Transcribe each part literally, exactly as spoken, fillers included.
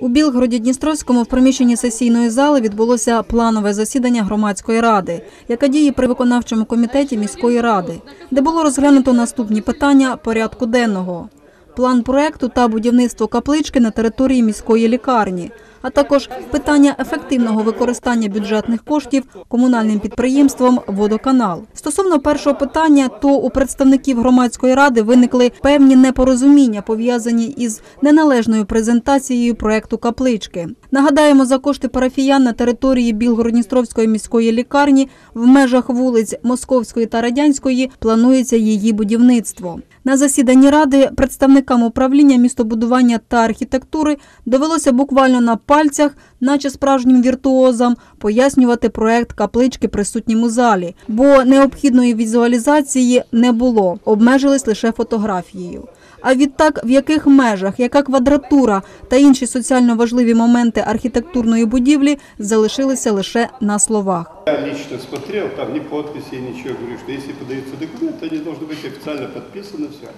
У Білгороді-Дністровському в приміщенні сесійної зали відбулося планове засідання громадської ради, яка діє при виконавчому комітеті міської ради, де було розглянуто наступні питання порядку денного: план проекту та будівництво каплички на території міської лікарні, а також питання ефективного використання бюджетних коштів комунальним підприємством «Водоканал». Стосовно першого питання, то у представників громадської ради виникли певні непорозуміння, пов'язані із неналежною презентацією проекту каплички. Нагадаємо, за кошти парафіян на території Білгород-Дністровської міської лікарні в межах вулиць Московської та Радянської планується її будівництво. На засіданні ради представникам управління містобудування та архітектури довелося буквально на пальцях, наче справжнім віртуозам, пояснювати проект каплички присутнім у залі, бо необхідної візуалізації не було, обмежились лише фотографією. А відтак, в яких межах, яка квадратура та інші соціально важливі моменти архітектурної будівлі залишилися лише на словах. Я лично смотрел, там ни подписей, ничего. Говорю, что если подаются документы, они должны быть официально подписаны, все.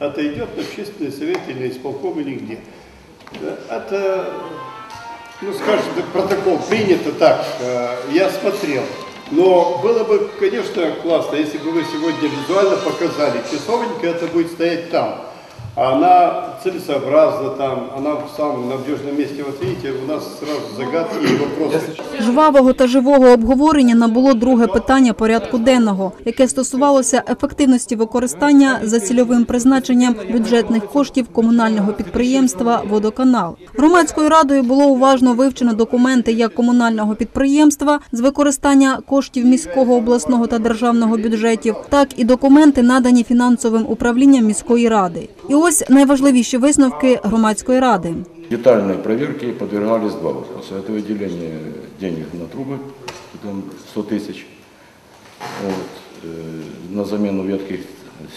Это идет на общественный совет или на исполком, или где. Это, ну скажем, протокол принято так, я смотрел. Но было бы, конечно, классно, если бы вы сегодня визуально показали. Часовенька это будет стоять там. Она целесообразна там, она в самом надежном месте. Вот видите, у нас сразу загадки и вопросы. Жвавого та живого обговорення набуло друге питання порядку денного, яке стосувалося ефективності використання за цільовим призначенням бюджетних коштів комунального підприємства «Водоканал». Громадською радою було уважно вивчено документи як комунального підприємства з використання коштів міського, обласного та державного бюджетів, так і документи, надані фінансовим управлінням міської ради. І ось найважливіші висновки громадської ради. Детальной проверке подвергались два вопроса. Это выделение денег на трубы, сто тысяч, вот, э, на замену ветких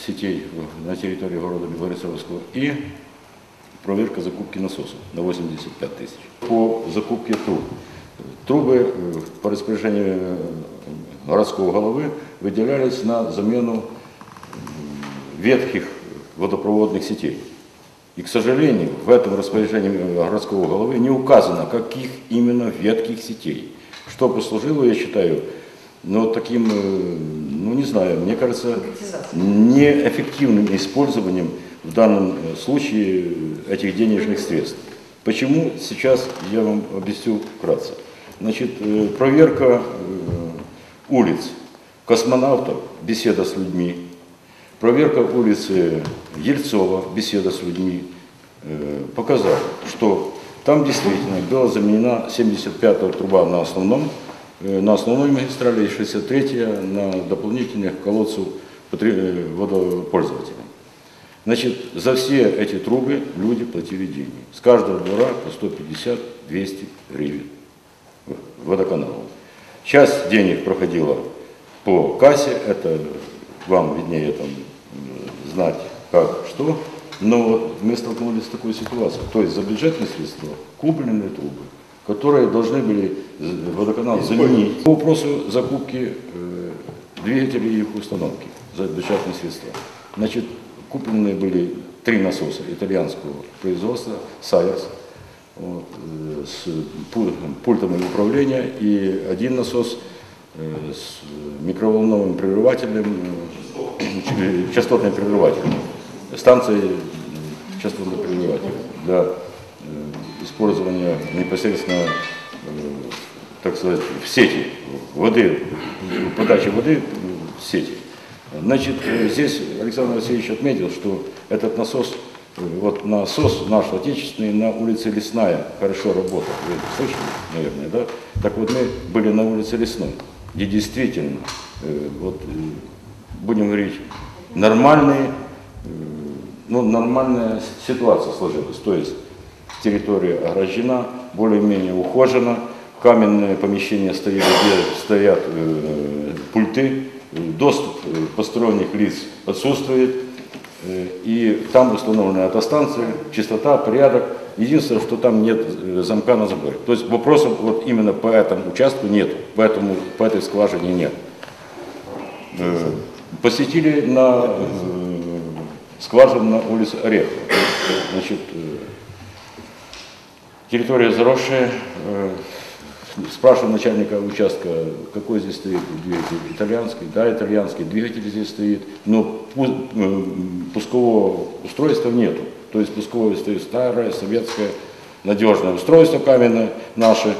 сетей на территории города Бессарабия и проверка закупки насосов на восемьдесят пять тысяч. По закупке труб. Трубы э, по распоряжению городского головы выделялись на замену ветхих водопроводных сетей. И, к сожалению, в этом распоряжении городского головы не указано, каких именно ветких сетей. Что послужило, я считаю, но таким, ну не знаю, мне кажется, неэффективным использованием в данном случае этих денежных средств. Почему? Сейчас я вам объясню вкратце. Значит, проверка улиц, космонавтов, беседа с людьми. Проверка улицы Ельцова, беседа с людьми, показала, что там действительно была заменена семьдесят пятая труба на, основном, на основной магистрали и шестьдесят третья на дополнительных колодцев водопользователей. Значит, за все эти трубы люди платили деньги. С каждого двора по сто пятьдесят — двести гривен водоканалу. Часть денег проходила по кассе, это вам виднее там знать, как, что. Но мы столкнулись с такой ситуацией. То есть за бюджетные средства купленные трубы, которые должны были водоканал заменить. По вопросу закупки э, двигателей и их установки за бюджетные средства. Значит, купленные были три насоса итальянского производства «Сайерс», вот, э, с пуль, пультом управления, и один насос с микроволновым прерывателем, частотным прерывателем, станцией частотного прерывателя для использования непосредственно, так сказать, в сети, воды, подачи воды в сети. Значит, здесь Александр Васильевич отметил, что этот насос, вот насос наш отечественный на улице Лесная хорошо работал. Вы слышали, наверное, да? Так вот мы были на улице Лесной, где действительно, вот, будем говорить, нормальные, ну, нормальная ситуация сложилась. То есть территория ограждена, более-менее ухожена, каменные помещения стоят, где стоят э, пульты, доступ посторонних лиц отсутствует, э, и там установлены автостанции, чистота, порядок. Единственное, что там нет замка на заборе. То есть вопросов вот именно по этому участку нет, поэтому по этой скважине нет. Посетили на э, скважину на улице Орехова. Значит, э, Территория заросшая. Спрашиваем начальника участка, какой здесь стоит двигатель, итальянский. Да, итальянский двигатель здесь стоит, но пускового устройства нету. То есть пусковое стоит старое, советское, надежное устройство каменное наше.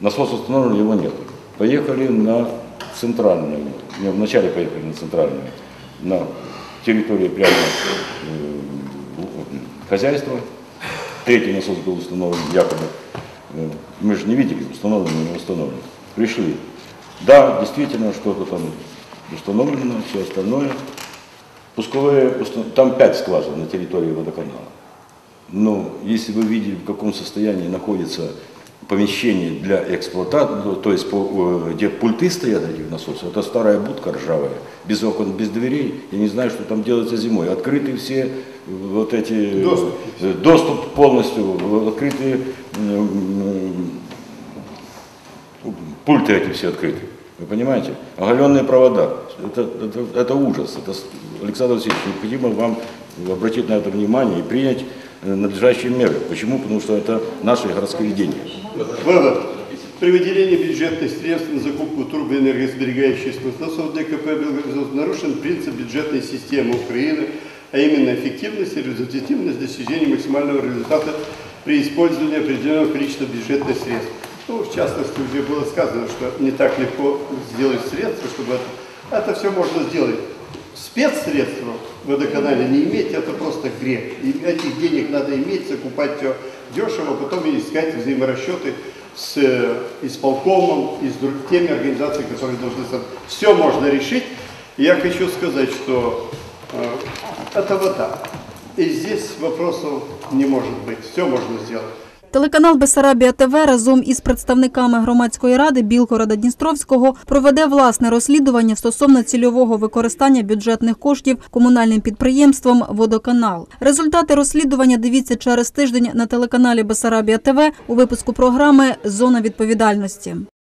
Насос установлен, его нет. Поехали на центральную, не, вначале поехали на центральную, на территорию прямо хозяйства. Третий насос был установлен якобы. Мы же не видели, установлено, не установлено. Пришли. Да, действительно, что-то там установлено, все остальное. Пусковые, там пять скважин на территории водоканала. Но если вы видели, в каком состоянии находится помещение для эксплуатации, то есть где пульты стоят эти насосы, это старая будка ржавая, без окон, без дверей, я не знаю, что там делается зимой. Открыты все вот эти... Доступ, доступ полностью, открыты пульты эти все открыты. Вы понимаете? Оголенные провода. Это, это, это ужас. Это, Александр Васильевич, необходимо вам обратить на это внимание и принять надлежащие меры. Почему? Потому что это наши городские деньги. Ладно. При выделении бюджетных средств на закупку трубоэнергосберегающих насосов для КП «Бєлгород-Днєстровський» нарушен принцип бюджетной системы Украины, а именно эффективность и результативность достижения максимального результата при использовании определенного количества бюджетных средств. Ну, в частности, уже было сказано, что не так легко сделать средства, чтобы это, это все можно сделать. Спецсредства в водоканале не иметь, это просто грех. И этих денег надо иметь, закупать все дешево, потом искать взаиморасчеты с исполкомом и с теми организациями, которые должны... Все можно решить. Я хочу сказать, что э, это вода. И здесь вопросов не может быть. Все можно сделать. Телеканал «Бессарабія ТВ» разом із представниками громадської ради Бєлгорода-Дністровського проведе власне розслідування стосовно цільового використання бюджетних коштів комунальним підприємством «Водоканал». Результати розслідування дивіться через тиждень на телеканалі «Бессарабія ТВ» у випуску програми «Зона відповідальності».